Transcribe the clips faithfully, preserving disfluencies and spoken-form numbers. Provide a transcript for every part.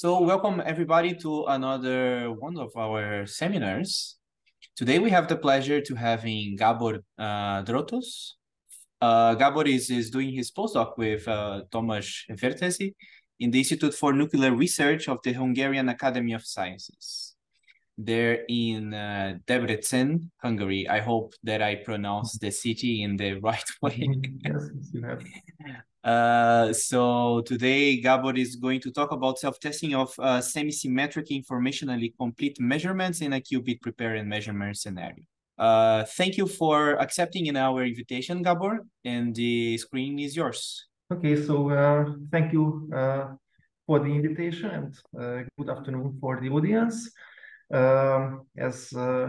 So welcome everybody to another one of our seminars. Today we have the pleasure to having Gabor uh, Drotos. Uh, Gabor is, is doing his postdoc with uh, Tomáš Vertesi in the Institute for Nuclear Research of the Hungarian Academy of Sciences. They're in uh, Debrecen, Hungary. I hope that I pronounce the city in the right way. Yes, you have. Uh, so today Gabor is going to talk about self-testing of uh, semi-symmetric informationally complete measurements in a qubit prepare and measurement scenario. Uh, thank you for accepting in our invitation, Gabor, and the screen is yours. Okay, so uh, thank you uh, for the invitation and uh, good afternoon for the audience. Um, as uh,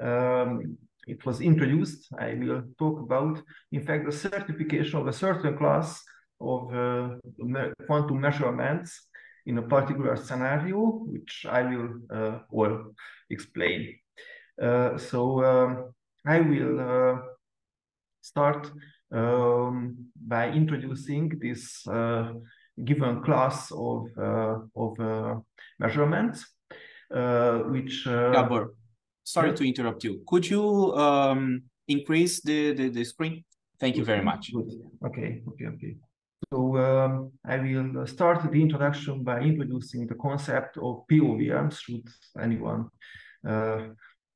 um, it was introduced, I will talk about, in fact, the certification of a certain class of uh, me quantum measurements in a particular scenario, which I will uh, well explain. Uh, so um, I will uh, start um, by introducing this uh, given class of uh, of uh, measurements, uh, which. Uh, Gabor, sorry to interrupt you. Could you um, increase the, the, the screen? Thank you very much. Good. Okay, okay, okay. So um, I will start the introduction by introducing the concept of P O V Ms, should anyone uh,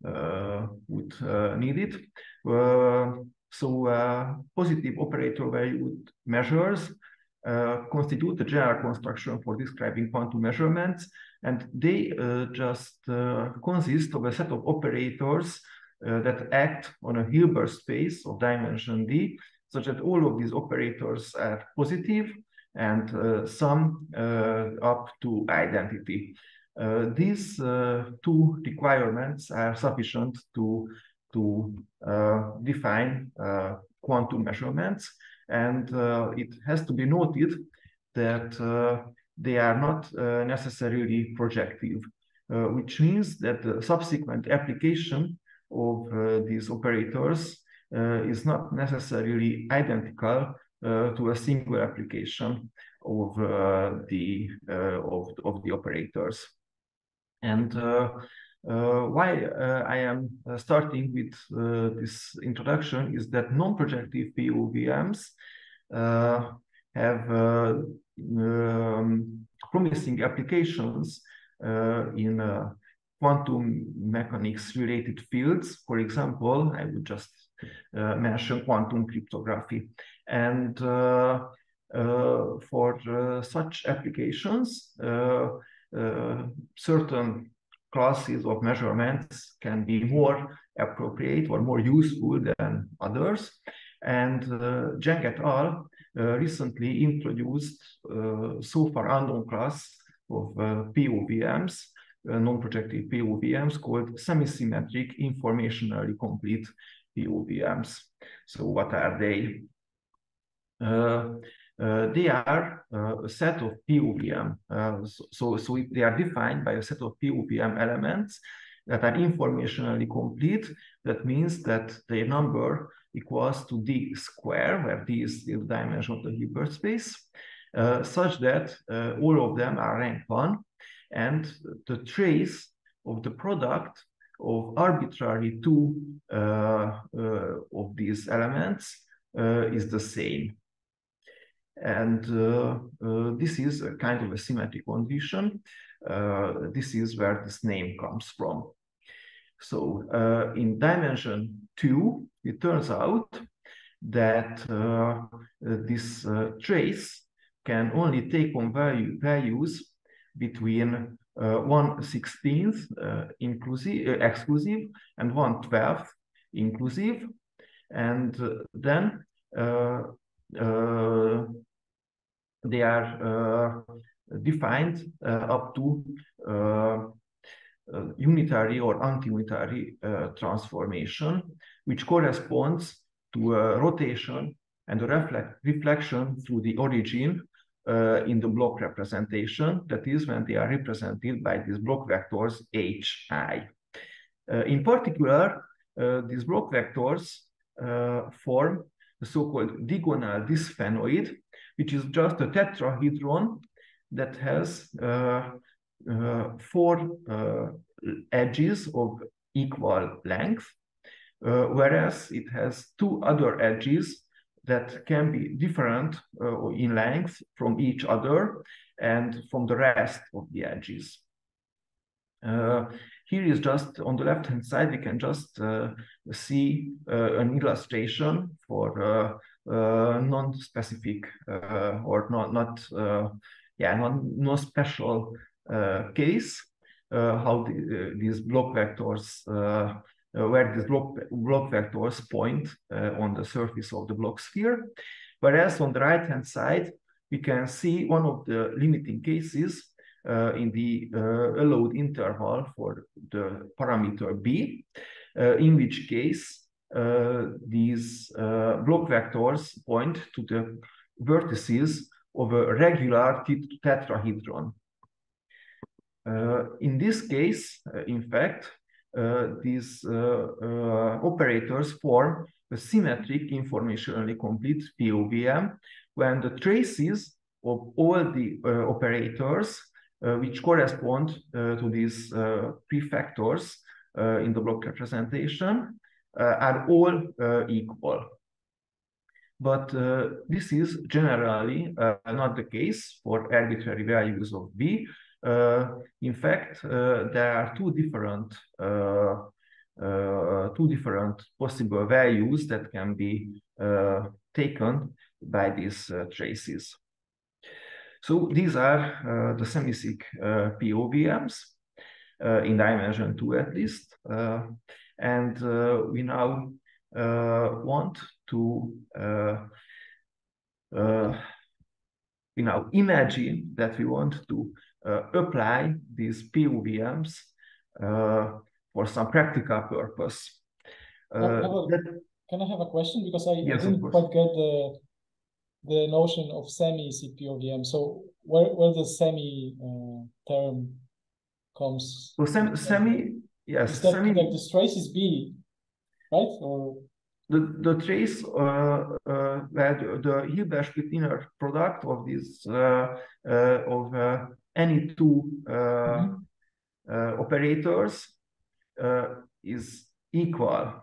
uh, would uh, need it. Uh, so uh, positive operator valued measures uh, constitute the general construction for describing quantum measurements. And they uh, just uh, consist of a set of operators uh, that act on a Hilbert space of dimension D, such that all of these operators are positive and uh, some uh, up to identity. Uh, these uh, two requirements are sufficient to, to uh, define uh, quantum measurements. And uh, it has to be noted that uh, they are not uh, necessarily projective, uh, which means that the subsequent application of uh, these operators uh, is not necessarily identical uh, to a single application of uh, the uh, of, of the operators. And uh, uh, why uh, I am starting with uh, this introduction is that non-projective P O V Ms uh, have uh, Um, promising applications uh, in uh, quantum mechanics related fields. For example, I would just uh, mention quantum cryptography. And uh, uh, for uh, such applications, uh, uh, certain classes of measurements can be more appropriate or more useful than others. And uh, Geng et al. Uh, recently introduced uh, so far unknown class of uh, P O V Ms, uh, non-projective P O V Ms, called semi-symmetric informationally complete P O V Ms. So what are they? Uh, uh, they are uh, a set of P O V M. Uh, so so it, they are defined by a set of P O V M elements that are informationally complete. That means that their number equals to d square, where d is the dimension of the Hilbert space, uh, such that uh, all of them are rank one, and the trace of the product of arbitrary two uh, uh, of these elements uh, is the same. And uh, uh, this is a kind of a symmetric condition. Uh, this is where this name comes from. So uh, in dimension two, it turns out that uh, this uh, trace can only take on value, values between uh, one sixteenth uh, inclusive, uh, exclusive and one twelfth inclusive. And uh, then uh, uh, they are uh, defined uh, up to uh, Uh, unitary or anti-unitary uh, transformation, which corresponds to a rotation and a reflect reflection through the origin uh, in the Bloch representation. That is, when they are represented by these Bloch vectors H I. Uh, in particular, uh, these Bloch vectors uh, form the so-called digonal bisphenoid, which is just a tetrahedron that has uh, uh, four uh, edges of equal length, uh, whereas it has two other edges that can be different uh, in length from each other and from the rest of the edges. Uh, here is just on the left-hand side, we can just uh, see uh, an illustration for uh, uh, non-specific uh, or not, not uh, yeah, not, no special uh, case, uh, how the, uh, these block vectors uh, Uh, where these block, block vectors point uh, on the surface of the block sphere. Whereas on the right-hand side, we can see one of the limiting cases uh, in the uh, allowed interval for the parameter B, uh, in which case uh, these uh, block vectors point to the vertices of a regular tetrahedron. Uh, in this case, uh, in fact, Uh, these uh, uh, operators form a symmetric informationally complete P O V M when the traces of all the uh, operators uh, which correspond uh, to these uh, prefactors uh, in the block representation uh, are all uh, equal. But uh, this is generally uh, not the case for arbitrary values of B. Uh, in fact, uh, there are two different uh, uh, two different possible values that can be uh, taken by these uh, traces. So these are uh, the semi-S I C uh, P O V Ms uh, in dimension two at least, uh, and uh, we now uh, want to uh, uh, we now imagine that we want to Uh, apply these P O V Ms uh, for some practical purpose. Uh, can, I a, that, can I have a question? Because I, yes, I didn't quite get the, the notion of semi-S I C P O V M. So where, where the semi uh, term comes? Well, sem semi, yes. That, semi like this trace is B, right? Or the, the trace, uh, uh, that the Hilbert-Schmidt inner product of these, uh, uh, of uh, any two uh, mm-hmm. uh, operators uh, is equal.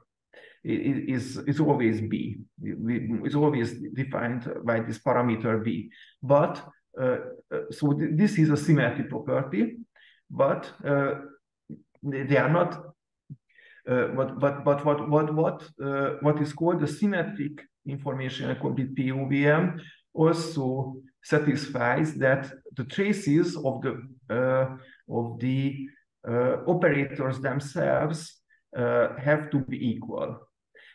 It is it's always B. It's always defined by this parameter B. But uh, so th this is a symmetry property. But uh, they, they are not. Uh, but but but what what what uh, what is called the symmetric information complete P O V M also satisfies that the traces of the uh, of the uh, operators themselves uh, have to be equal,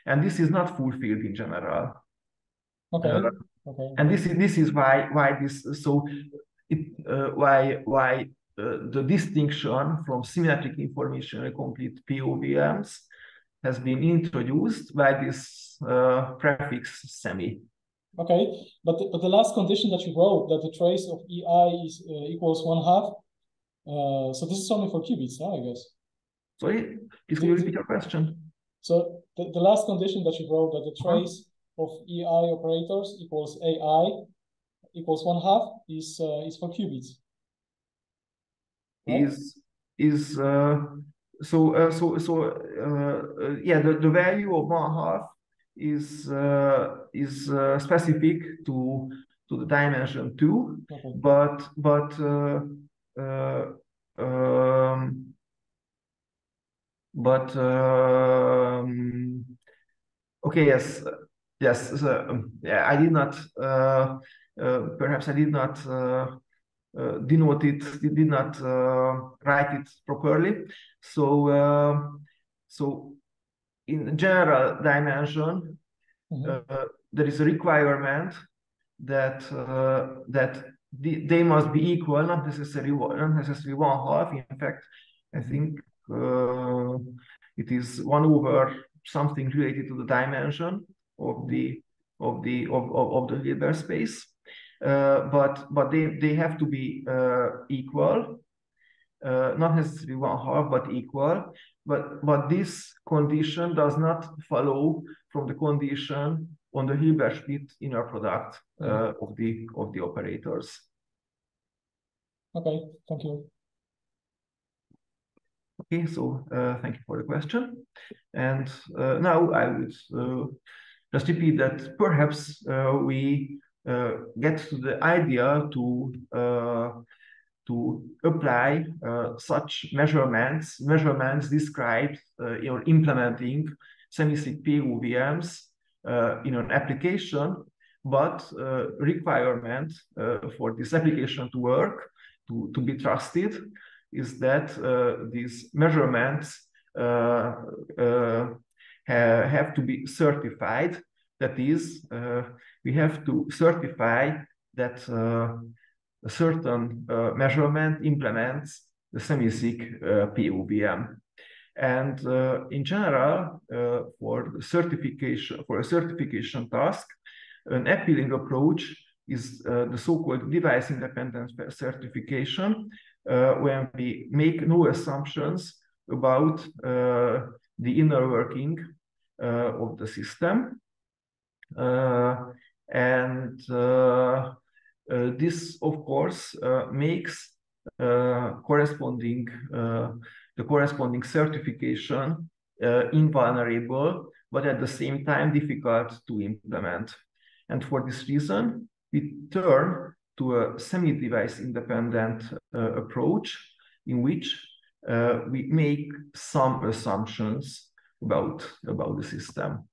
and this is not fulfilled in general. Okay. Uh, okay. And this is this is why why this so it, uh, why why uh, the distinction from symmetric informationally complete P O V Ms has been introduced by this uh, prefix semi. Okay, but the, but the last condition that you wrote, that the trace of E I is uh, equals one half, uh, so this is only for qubits, huh, I guess. Sorry, please can you repeat your question? So the, the last condition that you wrote, that the trace of E I operators equals A I equals one half is uh, is for qubits. Right? Is is uh, so uh, so so uh, uh, yeah, the, the value of one half is uh, is uh, specific to to the dimension two, okay. but but uh, uh, um, but um, okay, yes, yes, so, yeah, I did not uh, uh, perhaps I did not uh, uh, denote it, did not uh, write it properly, so uh, so. In general dimension, mm-hmm. uh, there is a requirement that uh, that the, they must be equal, not necessarily one, not necessarily one half. In fact, I think uh, it is one over something related to the dimension of the of the of of, of the Hilbert space. Uh, but but they they have to be uh, equal, uh, not necessarily one half, but equal. But, but this condition does not follow from the condition on the Hilbert-Schmidt inner product uh, mm-hmm. of the of the operators. Okay, thank you. Okay, so uh, thank you for the question. And uh, now I would uh, just repeat that perhaps uh, we uh, get to the idea to uh, to apply uh, such measurements, measurements described uh, in implementing semi-S I C P O V Ms uh, in an application, but uh, requirement uh, for this application to work, to, to be trusted, is that uh, these measurements uh, uh, ha have to be certified. That is, uh, we have to certify that uh, a certain uh, measurement implements the semi-S I C uh, P O V M. And uh, in general, uh, for the certification, for a certification task, an appealing approach is uh, the so-called device-independent certification, uh, when we make no assumptions about uh, the inner working uh, of the system. Uh, and uh, uh, this, of course, uh, makes uh, corresponding uh, the corresponding certification uh, invulnerable, but at the same time difficult to implement. And for this reason, we turn to a semi-device independent uh, approach in which uh, we make some assumptions about, about the system.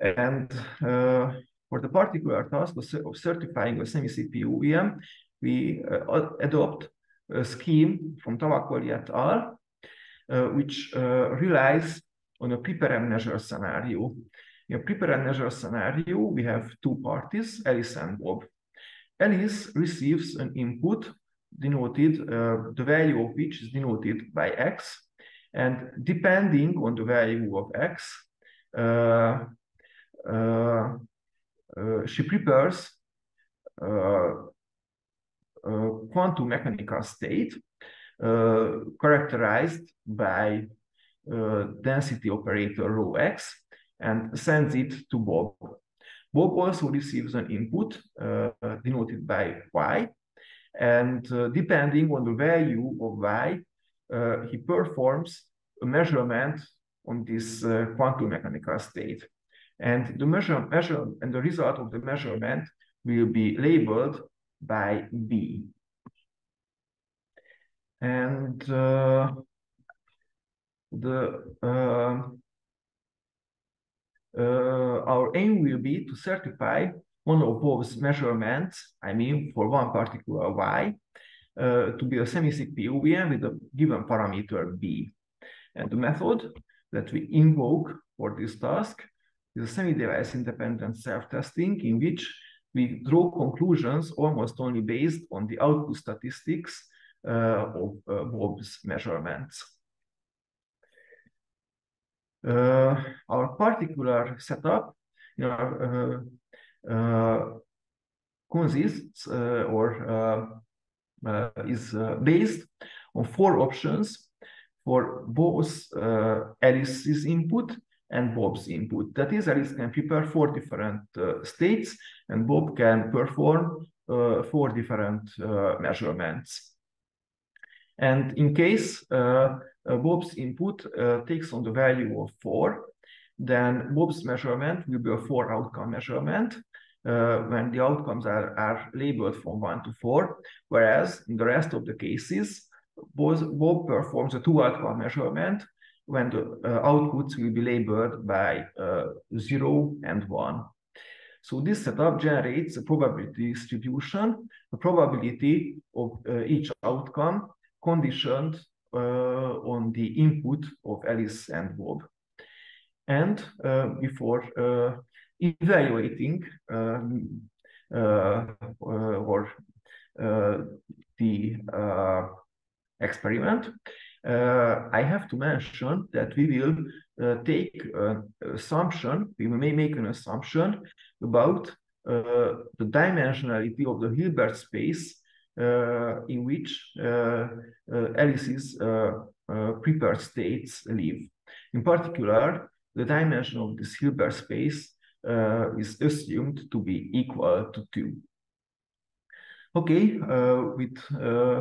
And uh, for the particular task of certifying a semi-S I C P O V M, we uh, adopt a scheme from Tavakoli et al., uh, which uh, relies on a prepare and measure scenario. In a prepare and measure scenario, we have two parties, Alice and Bob. Alice receives an input denoted, uh, the value of which is denoted by X. And depending on the value of X, uh, uh, uh, she prepares uh, a quantum mechanical state uh, characterized by uh, density operator rho X, and sends it to Bob. Bob also receives an input uh, denoted by Y, and uh, depending on the value of Y, uh, he performs a measurement on this uh, quantum mechanical state. And the measure, measure and the result of the measurement will be labeled by B. And uh, the uh, Uh, our aim will be to certify one of Bob's measurements, I mean for one particular Y, uh, to be a semi-S I C P O V M with a given parameter B. And the method that we invoke for this task is a semi-device independent self-testing, in which we draw conclusions almost only based on the output statistics uh, of uh, Bob's measurements. Uh, our particular setup, you know, uh, uh, consists uh, or uh, uh, is uh, based on four options for both uh, Alice's input and Bob's input. That is, Alice can prepare four different uh, states, and Bob can perform uh, four different uh, measurements. And in case uh, Uh, Bob's input uh, takes on the value of four, then Bob's measurement will be a four outcome measurement uh, when the outcomes are, are labeled from one to four, whereas in the rest of the cases, both, Bob performs a two outcome measurement when the uh, outputs will be labeled by uh, zero and one. So this setup generates a probability distribution, the probability of uh, each outcome conditioned Uh, on the input of Alice and Bob. And uh, before uh, evaluating um, uh, or uh, the uh, experiment, uh, I have to mention that we will uh, take an assumption, we may make an assumption about uh, the dimensionality of the Hilbert space Uh, in which uh, uh, Alice's uh, uh, prepared states live. In particular, the dimension of this Hilbert space uh, is assumed to be equal to two. Okay, uh, with uh,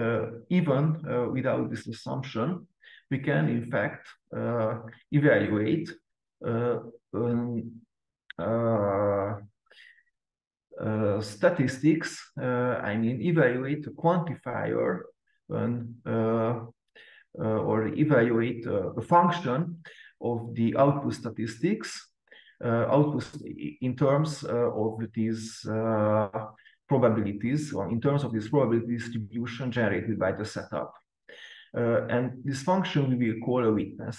uh, even uh, without this assumption, we can in fact uh, evaluate uh, um, uh, uh, statistics. Uh, I mean, evaluate a quantifier and uh, uh, or evaluate uh, a function of the output statistics, uh, output in terms uh, of these uh, probabilities, or in terms of this probability distribution generated by the setup. Uh, and this function we will call a witness.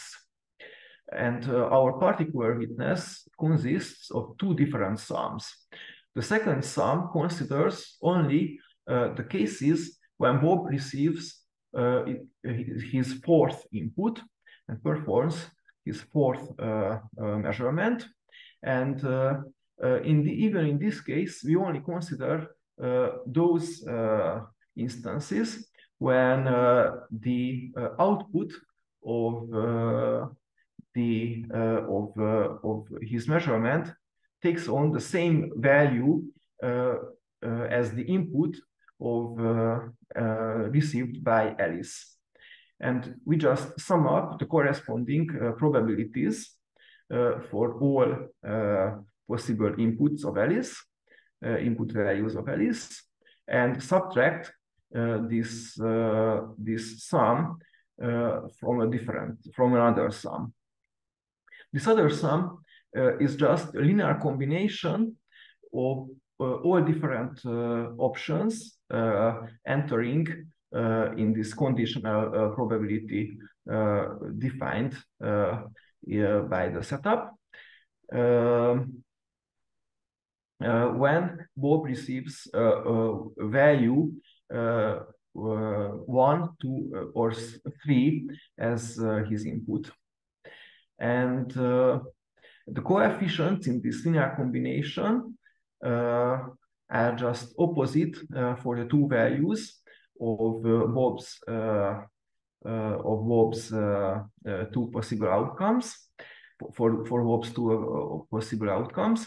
And uh, our particular witness consists of two different sums. The second sum considers only uh, the cases when Bob receives uh, his fourth input and performs his fourth uh, uh, measurement. And uh, uh, in the, even in this case, we only consider uh, those uh, instances when uh, the uh, output of uh, the uh, of uh, of his measurement takes on the same value uh, uh, as the input of uh, uh, received by Alice, and we just sum up the corresponding uh, probabilities uh, for all uh, possible inputs of Alice, uh, input values of Alice, and subtract Uh, this uh, this sum uh, from a different from another sum. This other sum uh, is just a linear combination of uh, all different uh, options uh, entering uh, in this conditional uh, probability uh, defined uh, uh, by the setup um, uh, when Bob receives a, a value Uh, uh, one, two, uh, or three as uh, his input. And uh, the coefficients in this linear combination uh, are just opposite uh, for the two values of uh, Bob's, uh, uh, of Bob's uh, uh, two possible outcomes, for, for Bob's two uh, possible outcomes.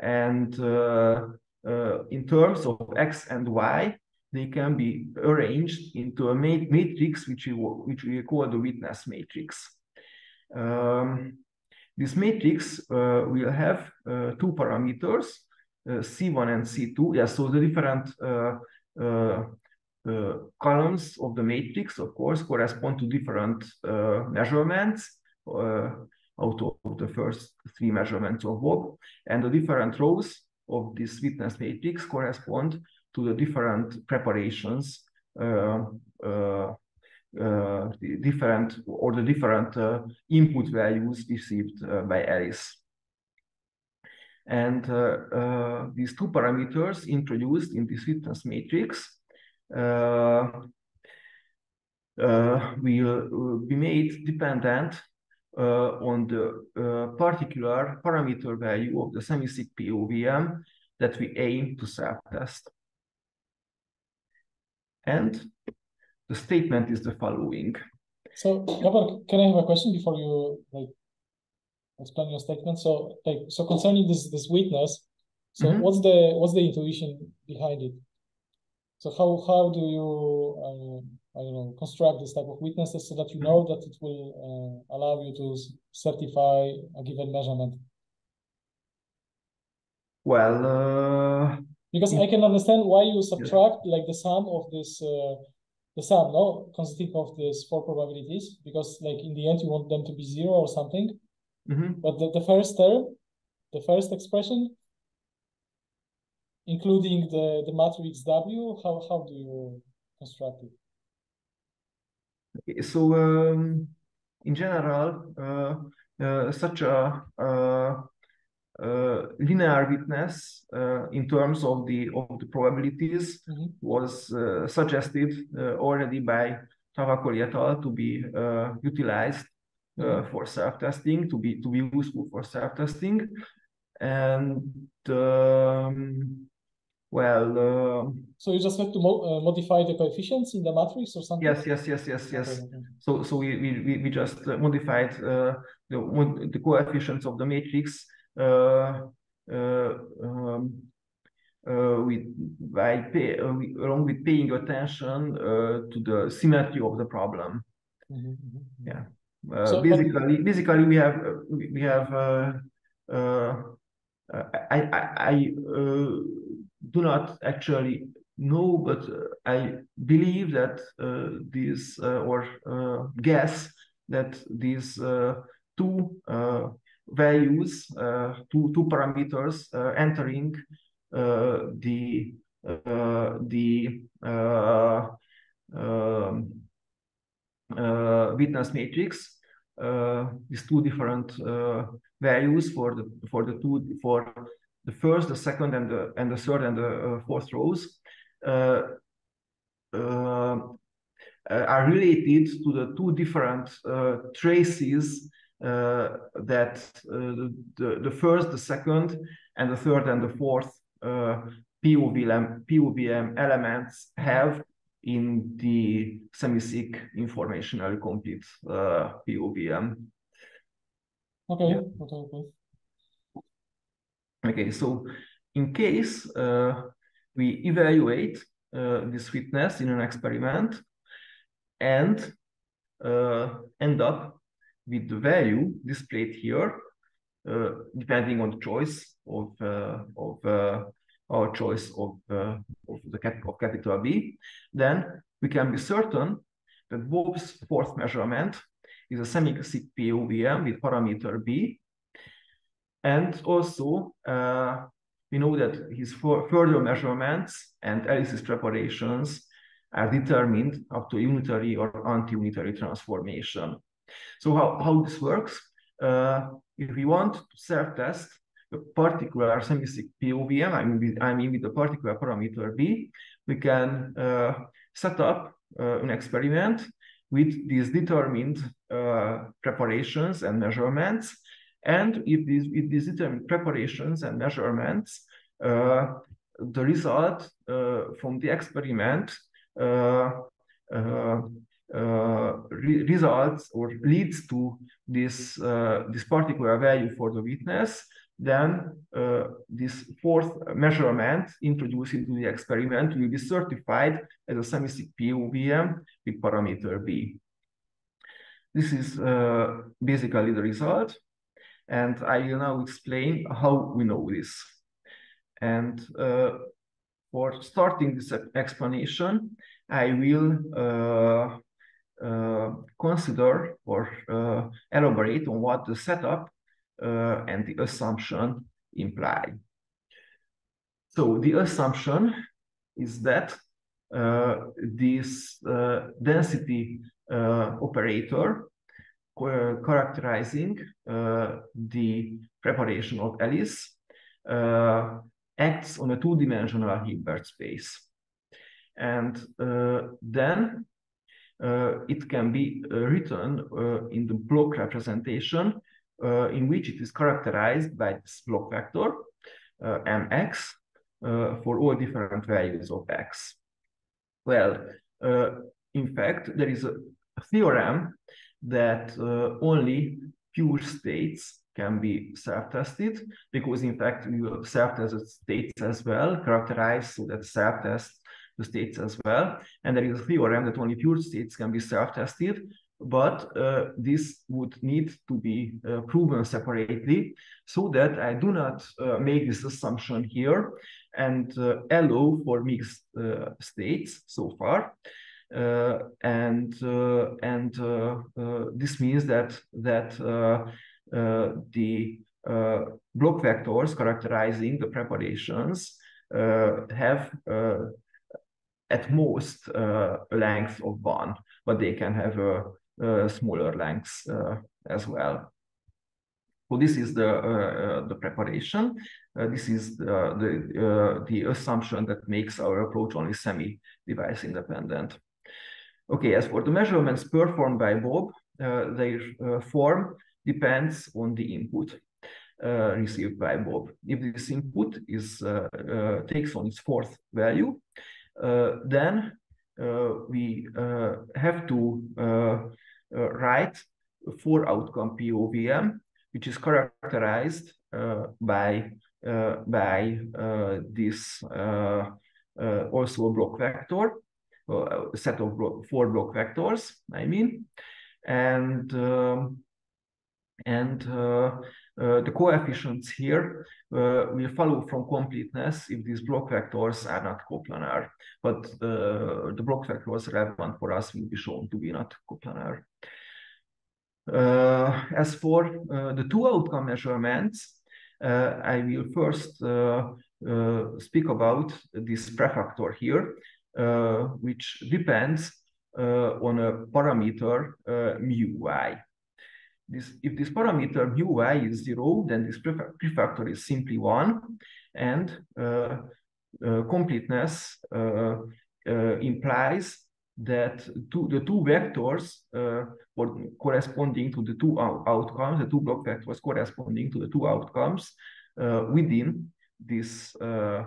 And uh, uh, in terms of X and Y, they can be arranged into a matrix, which we, which we call the witness matrix. Um, this matrix uh, will have uh, two parameters, uh, C one and C two. Yeah, so the different uh, uh, uh, columns of the matrix, of course, correspond to different uh, measurements uh, out of the first three measurements of Bob. And the different rows of this witness matrix correspond to the different preparations, uh, uh, uh, the different or the different uh, input values received uh, by Alice. And uh, uh, these two parameters introduced in this witness matrix uh, uh, will be made dependent uh, on the uh, particular parameter value of the semi-S I C P O V M that we aim to self-test. And the statement is the following. So, Gabor, can I have a question before you like explain your statement? So, like, so concerning this this witness, so mm-hmm. what's the what's the intuition behind it? So, how how do you uh, I don't know construct this type of witnesses so that you know that it will uh, allow you to certify a given measurement? Well. Uh... Because I can understand why you subtract like the sum of this, uh, the sum, no, consisting of these four probabilities, because like in the end you want them to be zero or something. Mm-hmm. But the, the first term, the first expression, including the, the matrix W, how, how do you construct it? Okay, so um, in general, uh, uh, such a uh, Uh, linear witness uh, in terms of the of the probabilities mm-hmm. was uh, suggested uh, already by Tavakoli et al. To be uh, utilized uh, mm-hmm. for self-testing, to be to be useful for self-testing, and um, well. Uh, so you just have to mo uh, modify the coefficients in the matrix or something. Yes, yes, yes, yes, yes. Okay. So so we we we just modified uh, the the coefficients of the matrix. Uh, uh, um, uh, with by pay, uh, along with paying attention uh, to the symmetry of the problem. Mm-hmm. Yeah. Uh, so, basically, but... basically, we have we have. Uh, uh, I I, I uh, do not actually know, but uh, I believe that uh, these uh, or uh, guess that these uh, two uh, values, uh, two two parameters uh, entering uh, the uh, the uh, um, uh, witness matrix, uh, these two different uh, values for the for the two for the first, the second, and the and the third and the uh, fourth rows uh, uh, are related to the two different uh, traces uh, that uh, the the first, the second, and the third and the fourth uh, P O V M elements have in the semi-S I C informationally complete uh, P O V M. Okay. Yeah. Okay. Okay. Okay, so in case uh, we evaluate uh, this witness in an experiment and uh, end up with the value displayed here, uh, depending on the choice of uh, of uh, our choice of uh, of the cap of capital B, then we can be certain that Bob's fourth measurement is a semi-S I C P O V M with parameter B. And also, uh, we know that his further measurements and Alice's preparations are determined up to unitary or anti-unitary transformation. So how, how this works? Uh, if we want to self-test a particular semi-S I C P O V M, I mean, with, I mean with the particular parameter B, we can uh, set up uh, an experiment with these determined uh, preparations and measurements. And if these, if these determined preparations and measurements, uh, the result uh, from the experiment uh, uh, uh, re results or leads to this, uh, this particular value for the witness, then uh, this fourth measurement introduced into the experiment will be certified as a semi-S I C P O V M with parameter B. This is uh, basically the result. And I will now explain how we know this. And uh, for starting this explanation, I will uh, uh, consider or uh, elaborate on what the setup uh, and the assumption imply. So the assumption is that uh, this uh, density uh, operator characterizing uh, the preparation of Alice uh, acts on a two-dimensional Hilbert space. And uh, then uh, it can be uh, written uh, in the Bloch representation uh, in which it is characterized by this Bloch vector uh, mx uh, for all different values of x. Well, uh, in fact, there is a theorem that uh, only pure states can be self-tested, because in fact we will self-test states as well, characterized so that self-test the states as well. And there is a theorem that only pure states can be self-tested, but uh, this would need to be uh, proven separately, so that I do not uh, make this assumption here and uh, allow for mixed uh, states so far. Uh, and uh, and uh, uh, this means that that uh, uh, the uh, Bloch vectors characterizing the preparations uh, have uh, at most uh, a length of one, but they can have a, a smaller lengths uh, as well. So this is the uh, the preparation. Uh, this is the the, uh, the assumption that makes our approach only semi-device independent. Okay, as for the measurements performed by Bob, uh, their uh, form depends on the input uh, received by Bob. If this input is uh, uh, takes on its fourth value, uh, then uh, we uh, have to uh, uh, write a four-outcome P O V M, which is characterized uh, by uh, by uh, this uh, uh, also a Bloch vector, uh, a set of blo four Bloch vectors, I mean, and um, and uh, uh, the coefficients here uh, will follow from completeness if these Bloch vectors are not coplanar, but uh, the Bloch vectors relevant for us will be shown to be not coplanar. Uh, as for uh, the two outcome measurements, uh, I will first uh, uh, speak about this prefactor here, uh, which depends uh, on a parameter uh, mu I. This, if this parameter mu I is zero, then this prefactor is simply one, and uh, uh, completeness uh, uh, implies that two, the two vectors uh, corresponding to the two out outcomes, the two Bloch vectors corresponding to the two outcomes uh, within this uh,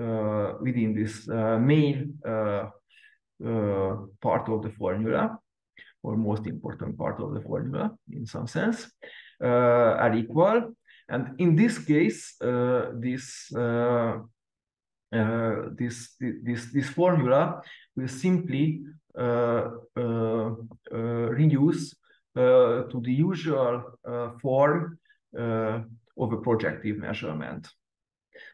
uh, within this uh, main uh, uh, part of the formula, or most important part of the formula in some sense, uh, are equal. And in this case, uh, this uh, Uh, this this this formula will simply uh, uh, uh, reduce uh, to the usual uh, form uh, of a projective measurement.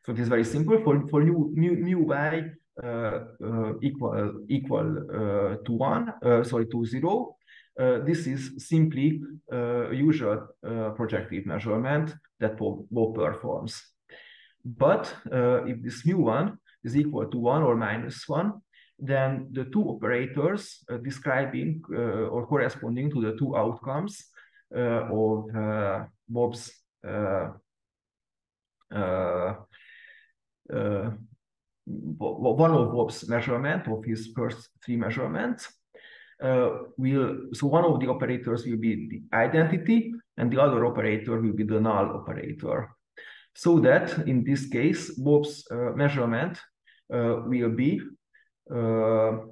So it is very simple. For for new mu mu I uh, uh, equal equal uh, to one, uh, sorry to zero. Uh, this is simply uh, usual uh, projective measurement that Bob performs. But uh, if this mu one is equal to one or minus one, then the two operators uh, describing uh, or corresponding to the two outcomes uh, of uh, Bob's uh, uh, uh, one of Bob's measurement of his first three measurements uh, will so one of the operators will be the identity, and the other operator will be the null operator. So that in this case, Bob's uh, measurement uh, will be uh,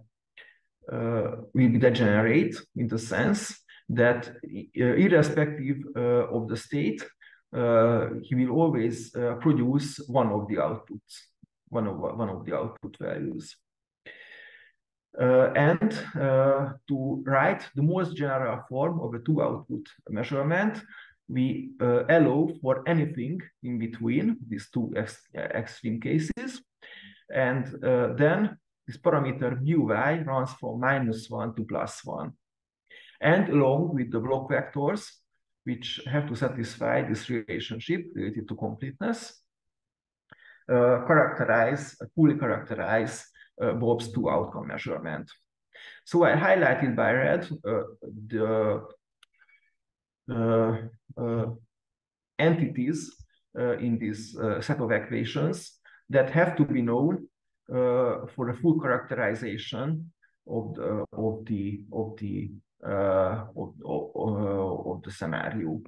uh, will degenerate in the sense that uh, irrespective uh, of the state, uh, he will always uh, produce one of the outputs, one of one of the output values. Uh, and uh, to write the most general form of a two-output measurement, we uh, allow for anything in between these two ex extreme cases. And uh, then this parameter mu I runs from minus one to plus one. And along with the Bloch vectors, which have to satisfy this relationship related to completeness, uh, characterize, fully characterize uh, Bob's two outcome measurement. So I highlighted by red uh, the Uh, uh, entities uh, in this uh, set of equations that have to be known uh, for a full characterization of the of the of the uh, of, of, uh, of the scenario.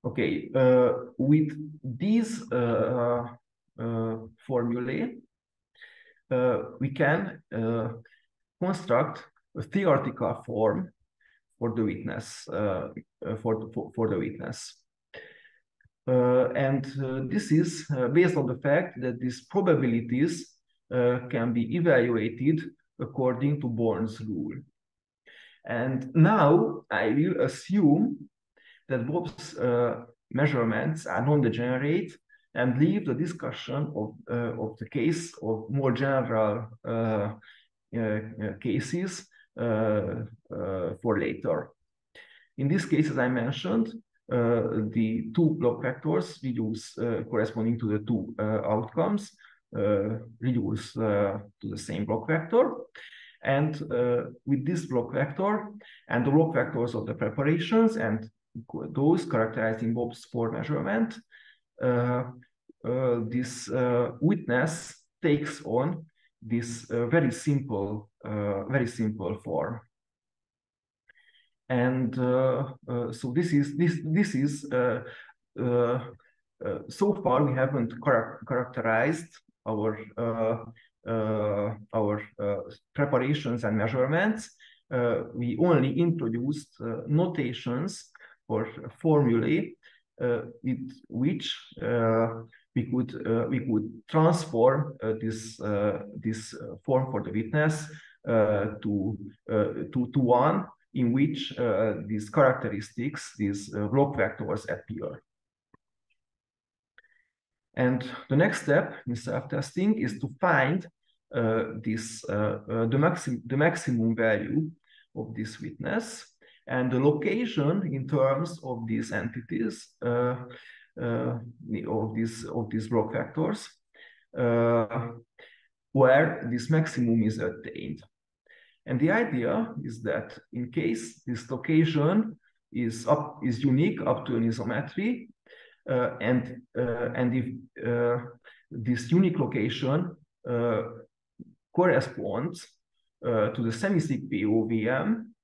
Okay, uh, with these uh, uh, formulae, uh, we can uh, construct a theoretical form for the witness, uh, for, for, for the witness. Uh, and uh, this is uh, based on the fact that these probabilities uh, can be evaluated according to Born's rule. And now I will assume that Bob's uh, measurements are non-degenerate and leave the discussion of, uh, of the case of more general uh, uh, cases Uh, uh, for later. In this case, as I mentioned, uh, the two Bloch vectors reduce uh, corresponding to the two uh, outcomes uh, reduce uh, to the same Bloch vector, and uh, with this Bloch vector and the Bloch vectors of the preparations and those characterizing Bob's four measurement, uh, uh, this uh, witness takes on this uh, very simple, uh, very simple form, and uh, uh, so this is this this is uh, uh, uh, so far we haven't char characterized our uh, uh, our uh, preparations and measurements. Uh, we only introduced uh, notations or formulae uh, with which uh, we could uh, we could transform uh, this uh, this uh, form for the witness uh, to uh, to to one in which uh, these characteristics, these uh, Bloch vectors, appear. And the next step in self-testing is to find uh, this uh, uh, the maximum the maximum value of this witness and the location in terms of these entities, uh, uh, of these of these Bloch vectors, uh, where this maximum is attained. And the idea is that in case this location is up is unique up to an isometry. Uh, and uh, and if uh, this unique location uh, corresponds uh, to the semi-S I C P O V M,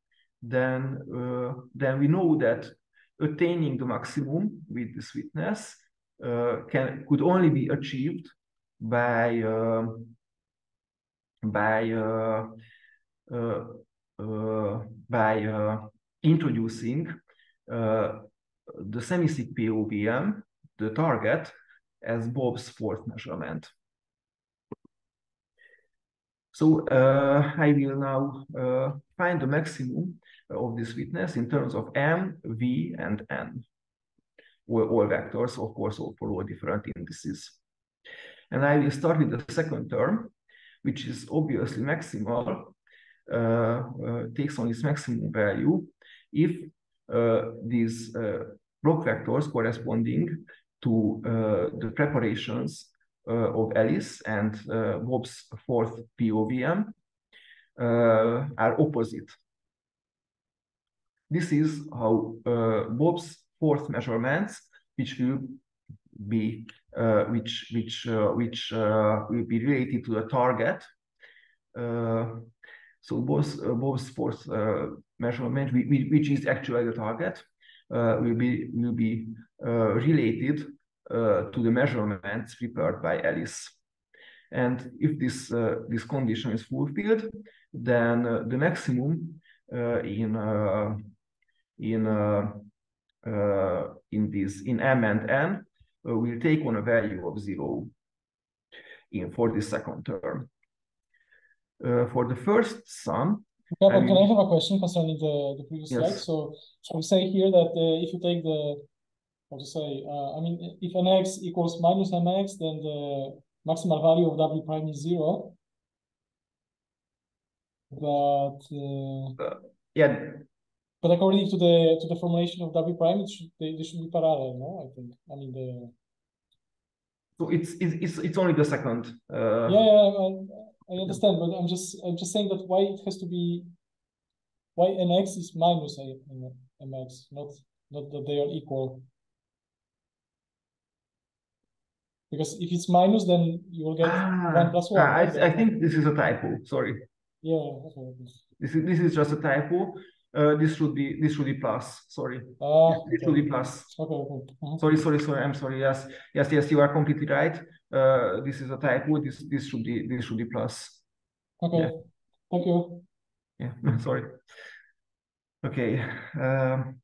then uh, then we know that attaining the maximum with this witness uh, can could only be achieved by uh, by uh, uh, uh, by uh, introducing Uh, the semi-S I C P O V M, the target, as Bob's fourth measurement. So uh, I will now uh, find the maximum of this witness in terms of M, V, and N. Or all vectors, of course, for all different indices. And I will start with the second term, which is obviously maximal, uh, uh, takes on its maximum value if Uh, these uh, Bloch vectors corresponding to uh, the preparations uh, of Alice and uh, Bob's fourth P O V M uh, are opposite. This is how uh, Bob's fourth measurements, which will be uh, which which uh, which uh, will be related to the target. Uh, So both uh, both force uh, measurement, we, we, which is actually the target, uh, will be will be uh, related uh, to the measurements prepared by Alice. And if this uh, this condition is fulfilled, then uh, the maximum uh, in uh, in uh, uh, in this in M and N uh, will take on a value of zero in for this second term. Uh, for the first sum, yeah, but I mean, can I have a question concerning the, the previous yes. slide? So, shall we say here that uh, if you take the, how to say, uh, I mean, if nx equals minus mx, then the maximal value of w prime is zero. But uh, uh, yeah, but according to the to the formulation of w prime, it should they, they should be parallel, no? I think. I mean the. So it's it's it's only the second. Uh, yeah. yeah I, I, I understand, but I'm just I'm just saying that why it has to be why nx is minus mx, not not that they are equal. Because if it's minus, then you will get ah, one plus one. I, I think this is a typo. Sorry. Yeah. Okay. This is this is just a typo. Uh, this should be this should be plus. Sorry. Uh, it okay. should be plus. Okay. okay. Uh-huh. Sorry. Sorry. Sorry. I'm sorry. Yes. Yes. Yes. You are completely right. Uh, this is a typo. This this should be this should be plus. Okay. Yeah. Thank you. Yeah. Sorry. Okay. Um,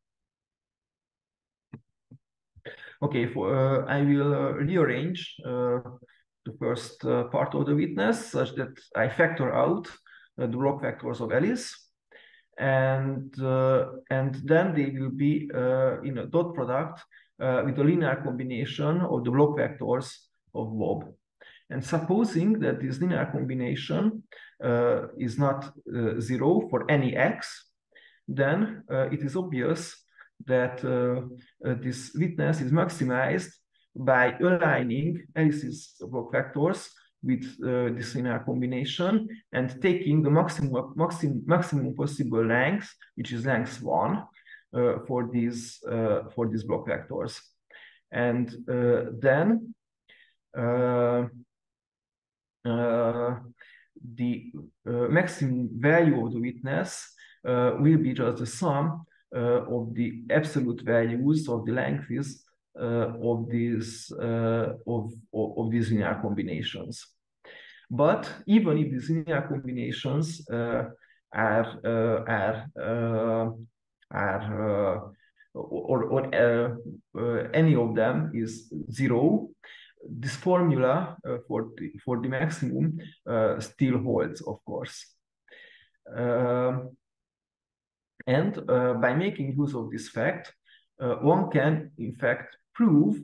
okay. For uh, I will uh, rearrange uh, the first uh, part of the witness such that I factor out uh, the Bloch vectors of Alice, and uh, and then they will be uh, in a dot product uh, with a linear combination of the Bloch vectors of Bob. And supposing that this linear combination uh, is not uh, zero for any x, then uh, it is obvious that uh, uh, this witness is maximized by aligning Alice's Bloch vectors with uh, this linear combination and taking the maximum maximum maximum possible length, which is length one, uh, for these uh, for these Bloch vectors, and uh, then. Uh, uh, the uh, maximum value of the witness uh, will be just the sum uh, of the absolute values of the lengths uh, of these uh, of, of of these linear combinations. But even if these linear combinations uh, are uh, are uh, are uh, or, or uh, uh, any of them is zero. this formula uh, for, the, for the maximum uh, still holds, of course. Uh, and uh, by making use of this fact, uh, one can, in fact, prove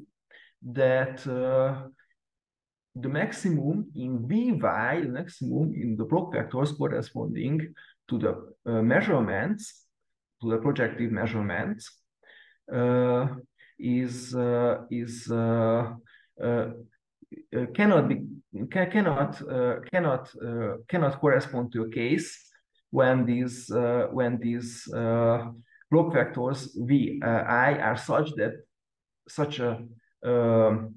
that uh, the maximum in Vy, the maximum in the Bloch vectors corresponding to the uh, measurements, to the projective measurements, uh, is uh, is uh, uh, cannot be can, cannot uh, cannot uh, cannot correspond to a case when these uh, when these uh, Bloch vectors V uh, I are such that such a um,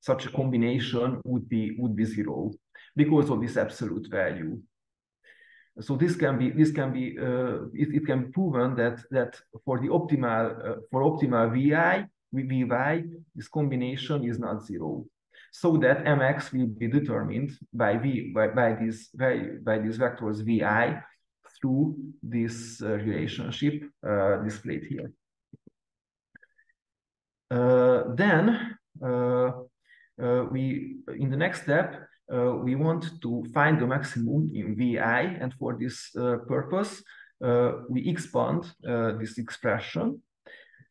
such a combination would be would be zero because of this absolute value. So this can be this can be uh, it, it can be proven that that for the optimal uh, for optimal VI Vy this combination is not zero, so that M X will be determined by V by by these by, by these vectors Vi through this uh, relationship uh, displayed here. Uh, then uh, uh, we in the next step. Uh, we want to find the maximum in Vi, and for this uh, purpose, uh, we expand uh, this expression,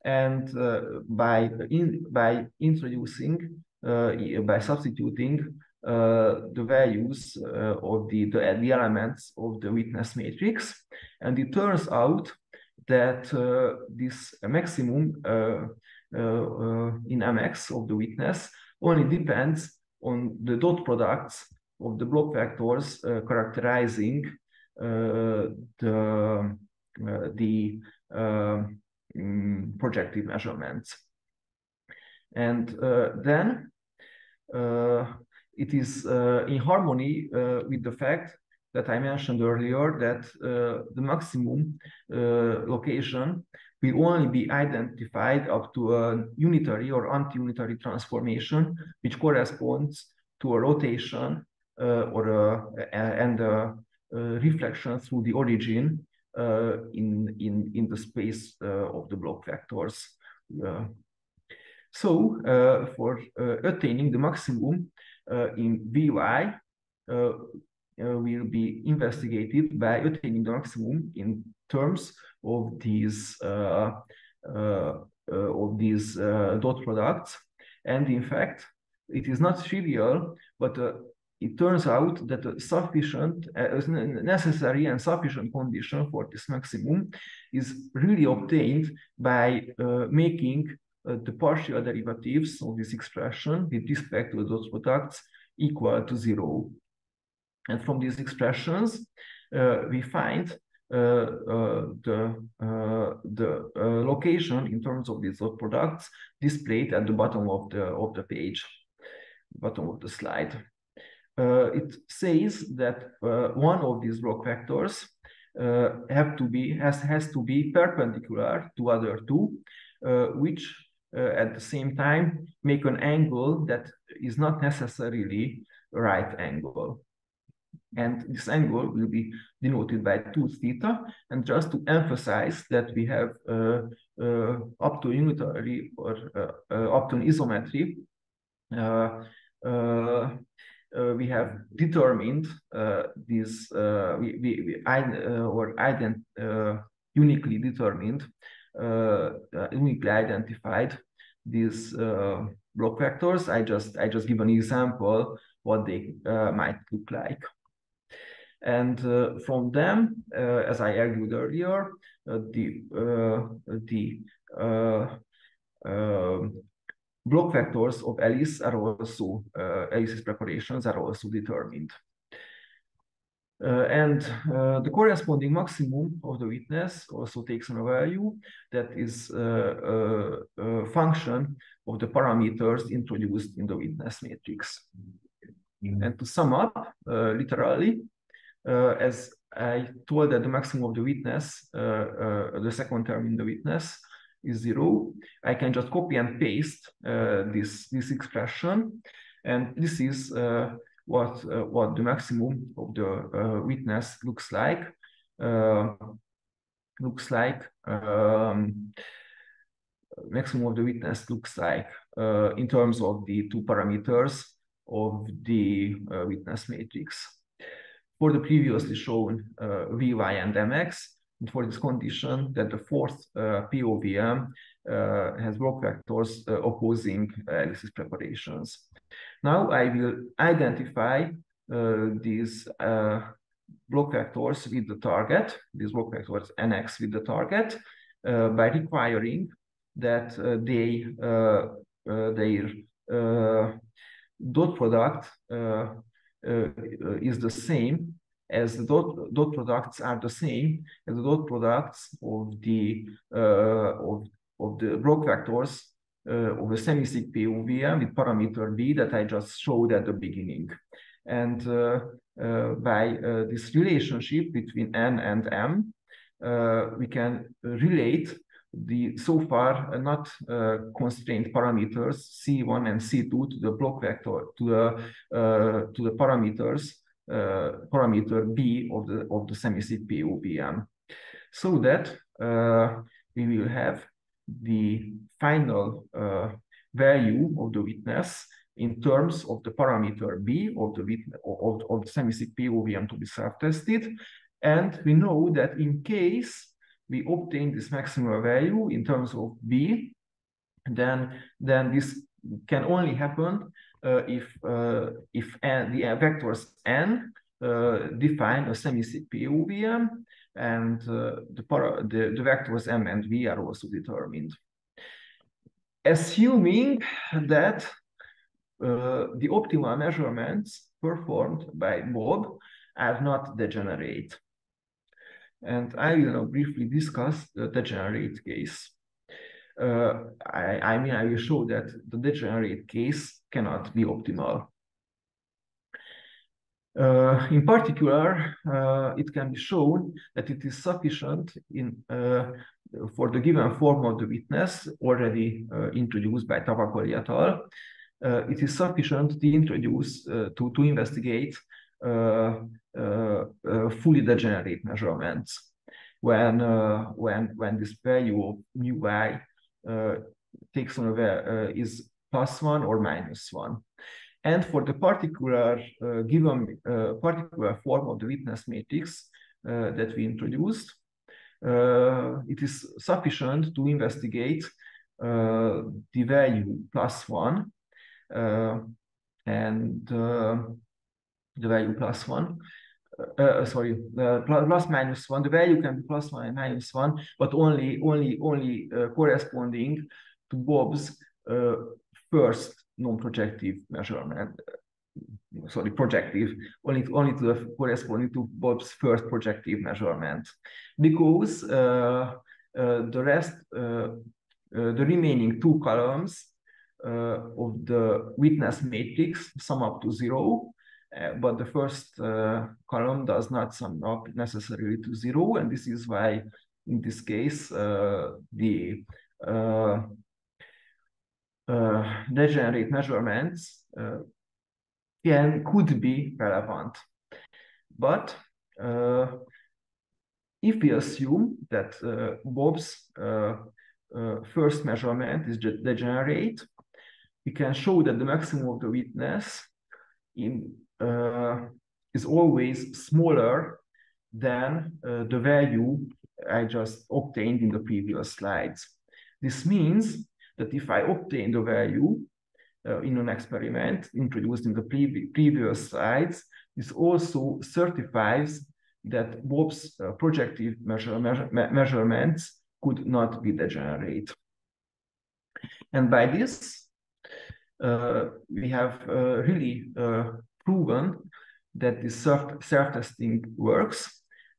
and uh, by in, by introducing uh, by substituting uh, the values uh, of the, the the elements of the witness matrix, and it turns out that uh, this maximum uh, uh, uh, in M X of the witness only depends on the dot products of the Bloch vectors uh, characterizing uh, the uh, the uh, projective measurements, and uh, then uh, it is uh, in harmony uh, with the fact that I mentioned earlier that uh, the maximum uh, location will only be identified up to a unitary or anti-unitary transformation, which corresponds to a rotation uh, or a, and a, a reflection through the origin uh, in in in the space uh, of the Bloch vectors. Uh, so, uh, for uh, attaining the maximum uh, in Vy, uh, Uh, will be investigated by attaining the maximum in terms of these uh, uh, uh, of these uh, dot products, and in fact, it is not trivial. But uh, it turns out that a sufficient, uh, necessary, and sufficient condition for this maximum is really obtained by uh, making uh, the partial derivatives of this expression with respect to the dot products equal to zero. And from these expressions, uh, we find uh, uh, the, uh, the uh, location in terms of these dot products displayed at the bottom of the, of the page, bottom of the slide. Uh, it says that uh, one of these Bloch vectors uh, have to be, has, has to be perpendicular to other two, uh, which uh, at the same time make an angle that is not necessarily a right angle. And this angle will be denoted by two theta. And just to emphasize that we have uh, uh, up to unitary or uh, uh, up to an isometry, uh, uh, uh, we have determined uh, this, uh, we, we, we I, uh, or ident, uh, uniquely determined, uh, uh, uniquely identified these uh, Bloch vectors. I just, I just give an example what they uh, might look like. And uh, from them, uh, as I argued earlier, uh, the uh, the uh, uh, Bloch vectors of Ellis are also uh, Ellis's preparations are also determined. Uh, and uh, the corresponding maximum of the witness also takes on a value that is uh, a, a function of the parameters introduced in the witness matrix. Mm-hmm. And to sum up, uh, literally. Uh, as I told that the maximum of the witness, uh, uh, the second term in the witness is zero, I can just copy and paste uh, this, this expression. And this is uh, what, uh, what the maximum of the uh, witness looks like. Uh, looks like, um, maximum of the witness looks like. uh, in terms of the two parameters of the uh, witness matrix. For the previously shown uh, Vy and Mx, and for this condition that the fourth uh, P O V M uh, has block vectors uh, opposing ellipsis preparations. Now I will identify uh, these uh, block vectors with the target, these block vectors Nx with the target, uh, by requiring that uh, they, uh, uh, their uh, dot product uh, Uh, is the same as the dot, dot products are the same as the dot products of the uh, of, of the block vectors uh, of the semi-S I C P O V M with parameter B that I just showed at the beginning, and uh, uh, by uh, this relationship between N and M, uh, we can relate the so far not uh, constrained parameters C one and C two to the block vector to the uh, to the parameters uh, parameter B of the of the semi-S I C P O V M, so that uh, we will have the final uh, value of the witness in terms of the parameter B of the witness of, of the semi-S I C P O V M to be self-tested, and we know that in case we obtain this maximal value in terms of B, then then this can only happen uh, if uh, if n, the vectors n uh, define a semi-S I C P O V M, and uh, the, para, the the vectors m and v are also determined. Assuming that uh, the optimal measurements performed by Bob are not degenerate. And I will now briefly discuss the degenerate case. Uh, I, I mean, I will show that the degenerate case cannot be optimal. Uh, in particular, uh, it can be shown that it is sufficient in uh, for the given form of the witness already uh, introduced by Tavakoli et al. Uh, it is sufficient to introduce uh, to to investigate Uh, uh, uh, fully degenerate measurements when uh, when when this value of mu y uh, takes on a uh, is plus one or minus one, and for the particular uh, given uh, particular form of the witness matrix uh, that we introduced, uh, it is sufficient to investigate uh, the value plus one uh, and. Uh, The value plus one, uh, sorry, uh, plus minus one. The value can be plus one and minus one, but only only only uh, corresponding to Bob's uh, first non-projective measurement. Uh, sorry, projective only only to the corresponding to Bob's first projective measurement, because uh, uh, the rest, uh, uh, the remaining two columns uh, of the witness matrix sum up to zero. Uh, but the first uh, column does not sum up necessarily to zero, and this is why, in this case, uh, the uh, uh, degenerate measurements uh, can could be relevant. But uh, if we assume that uh, Bob's uh, uh, first measurement is degenerate, we can show that the maximum of the witness in Uh, is always smaller than uh, the value I just obtained in the previous slides. This means that if I obtain the value uh, in an experiment introduced in the pre previous slides, this also certifies that Bob's uh, projective measure, measure, me measurements could not be degenerate. And by this, uh, we have uh, really uh, proven that the self-testing works,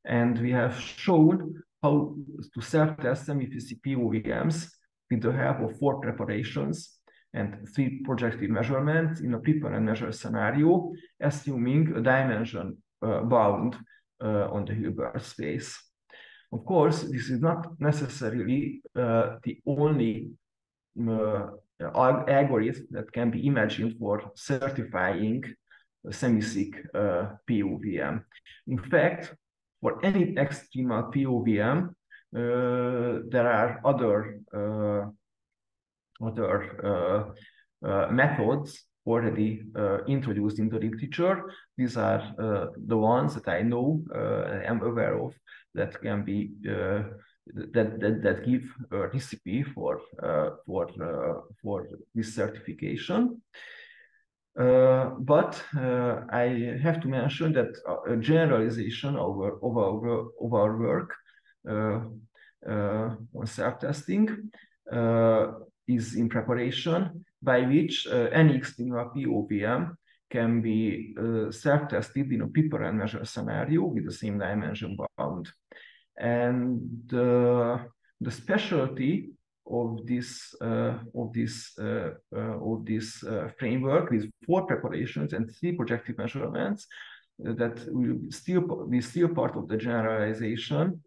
and we have shown how to self-test semi-S I C P O V Ms with the help of four preparations and three projective measurements in a prepare and measure scenario, assuming a dimension uh, bound uh, on the Hilbert space. Of course, this is not necessarily uh, the only uh, algorithm that can be imagined for certifying semi-S I C uh, P O V M. In fact, for any extremal P O V M, uh, there are other uh, other uh, uh, methods already uh, introduced into literature. These are uh, the ones that I know, uh, I'm aware of, that can be uh, that, that that give a recipe for uh, for uh, for this certification. Uh, but uh, I have to mention that a generalization of our of our of our work uh, uh, on self-testing uh, is in preparation, by which uh, any external P O V M can be uh, self-tested in a paper and measure scenario with the same dimension bound. And uh, the specialty of this uh, of this uh, uh, of this uh, framework with four preparations and three projective measurements uh, that will still be still part of the generalization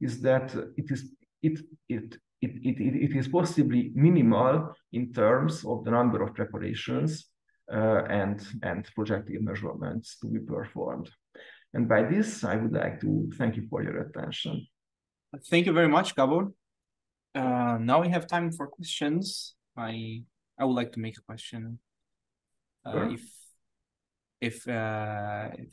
is that it is it it. It, it, it, it is possibly minimal in terms of the number of preparations uh, and, and projective measurements to be performed. And by this, I would like to thank you for your attention. Thank you very much, Gabor. Uh, now we have time for questions. I, I would like to make a question. Uh, sure. If, if, uh, if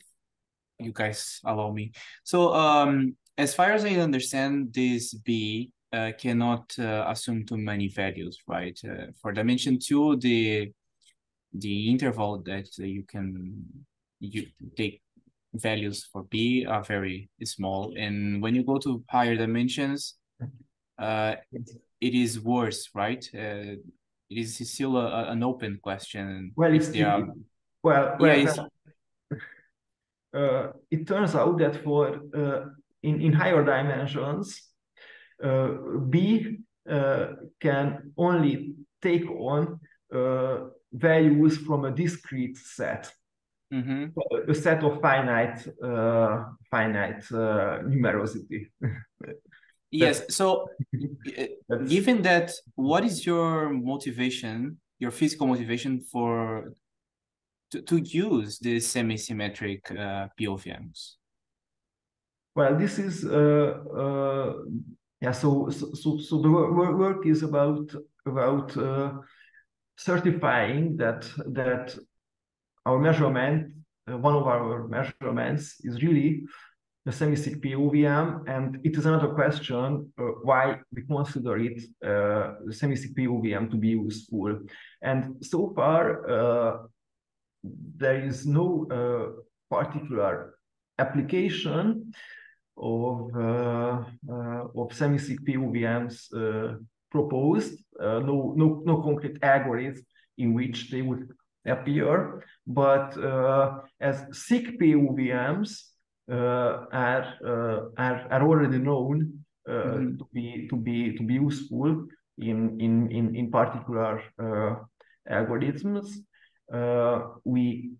you guys allow me. So um, as far as I understand, this B Uh, cannot uh, assume too many values, right? Uh, for dimension two, the the interval that you can you take values for B are very small, and when you go to higher dimensions, uh, it is worse, right? Uh, it is still a, a, an open question. Well, it's the, are... well, well yeah, it's... Uh, it turns out that for uh, in in higher dimensions, Uh, B uh, can only take on uh, values from a discrete set, mm-hmm. so a set of finite uh, finite uh, numerosity. Yes. So, given that, what is your motivation, your physical motivation for to, to use the semi-symmetric uh, P O V Ms? Well, this is. Uh, uh, Yeah, so, so, so the work is about, about uh, certifying that, that our measurement, uh, one of our measurements is really the semi-S I C P O V M, and it is another question uh, why we consider it, uh, the semi-S I C P O V M to be useful. And so far, uh, there is no uh, particular application of uh, uh, of semi-S I C P O V Ms uh, proposed, uh, no no no concrete algorithm in which they would appear, but uh, as S I C P O V Ms uh, are, uh, are are already known uh, mm-hmm. to be to be to be useful in in in in particular uh, algorithms, uh, we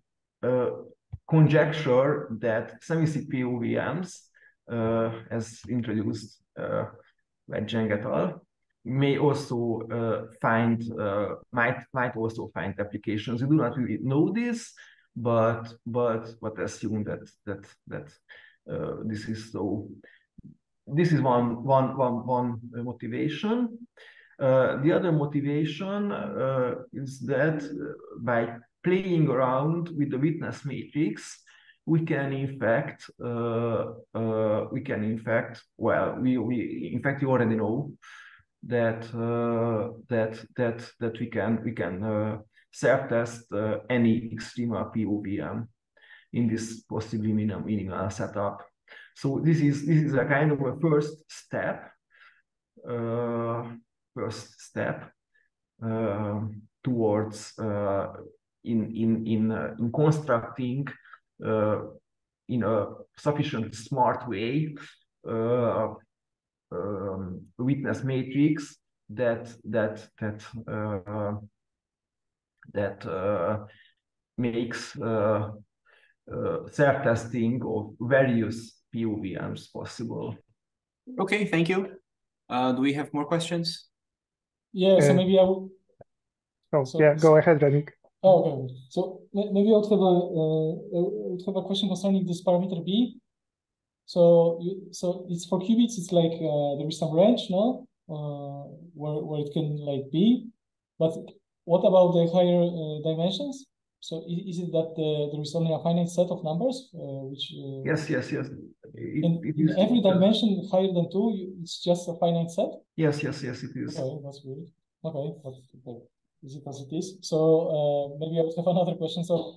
uh, conjecture that semi-S I C P O V Ms Uh, as introduced uh, by Geng et al, may also uh, find uh, might might also find applications. We do not really know this, but but but assume that that that uh, this is so. This is one one one one motivation. Uh, the other motivation uh, is that by playing around with the witness matrix, we can in fact, uh, uh, we can in fact, well, we, we in fact, you already know that uh, that that that we can we can uh, self-test uh, any extremal P O V M in this possibly minimal setup. So this is this is a kind of a first step, uh, first step uh, towards uh, in in in uh, in constructing. Uh, in a sufficient smart way, uh, um, witness matrix that that that uh, that uh, makes uh, uh, self-testing of various P O V Ms possible. Okay, thank you. Uh, do we have more questions? Yeah. Uh, so maybe I will. Oh, so, yeah. Go ahead, Radik. Oh, okay. So maybe I'll have a, uh, I'll have a question concerning this parameter B. So you, so it's for qubits. It's like uh, there is some range, no, uh, where where it can like be, But what about the higher uh, dimensions? So is it that uh, there is only a finite set of numbers, uh, which uh, yes, yes, yes. It, in, it is, in every dimension uh, higher than two, you, it's just a finite set. Yes, yes, yes, it is. Okay, that's weird. Okay, but okay. Is it as it is? So uh, maybe I would have another question. So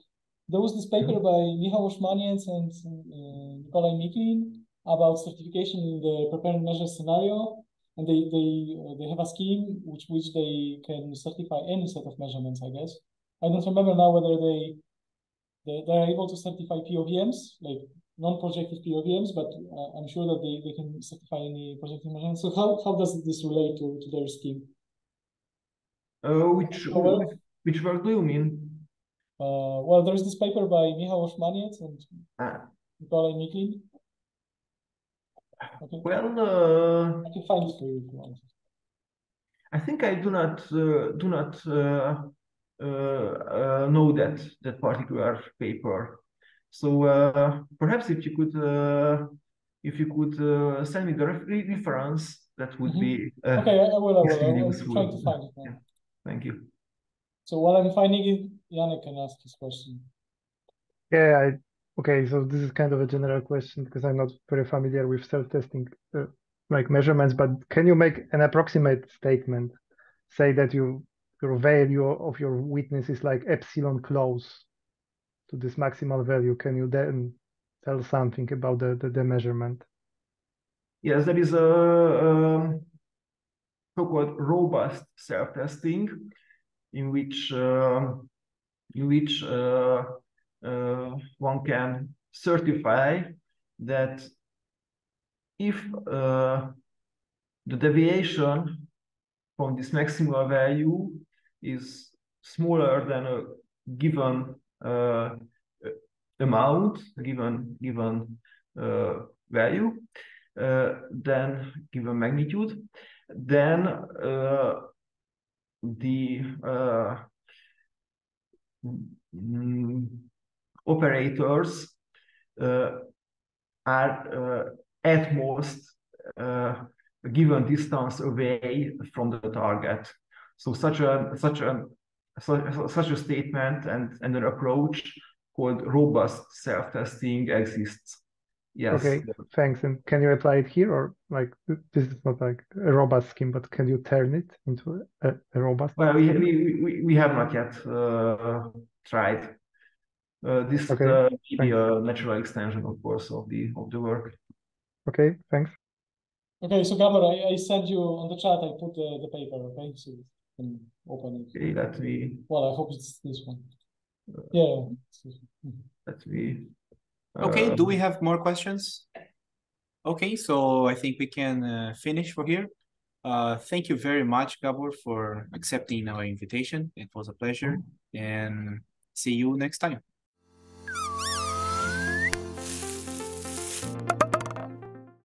there was this paper by Michał Oszmaniec and uh, Nikolai Miklin about certification in the prepared measure scenario, and they they uh, they have a scheme which which they can certify any set of measurements, I guess. I don't remember now whether they they, they are able to certify P O V Ms, like non-projective P O V Ms, but uh, I'm sure that they, they can certify any projective measurements. So how, how does this relate to, to their scheme? Uh, which, well, which work do you mean? Uh, well, there's this paper by Michał Oszmaniec and ah. Nikolai Miklin. Okay. Well, uh, I can find it for you if you want. I think I do not uh, do not. Uh... Uh, uh, know that that particular paper, so uh, perhaps if you could uh, if you could uh, send me the re reference, that would mm-hmm. be uh, okay. I will. I will. I will try to find it. Yeah. Thank you. So while I'm finding it, Yannick can ask his question. Yeah. I, okay. So this is kind of a general question because I'm not very familiar with self-testing uh, like measurements. But can you make an approximate statement? Say that you. Your value of your witness is like epsilon close to this maximal value. Can you then tell something about the the, the measurement? Yes, there is a, a so-called robust self-testing, in which uh, in which uh, uh, one can certify that if uh, the deviation from this maximal value is smaller than a given uh, amount, a given given uh, value, uh, then given magnitude, then uh, the uh, operators uh, are uh, at most uh, a given distance away from the target. So such a such a such a statement and, and an approach called robust self-testing exists. Yes. Okay. Thanks. And can you apply it here, or like this is not like a robust scheme, but can you turn it into a, a robust? Well, we, we we we have not yet uh, tried. Uh, this okay. uh, may be a natural extension, of course, of the of the work. Okay. Thanks. Okay. So Gabor, I, I sent you on the chat. I put the, the paper. Okay. So. And open it. Okay, let me. Well, I hope it's this one. Uh, yeah. Let me. Uh, okay. Do we have more questions? Okay, so I think we can uh, finish for here. Uh, thank you very much, Gabor, for accepting our invitation. It was a pleasure, and see you next time.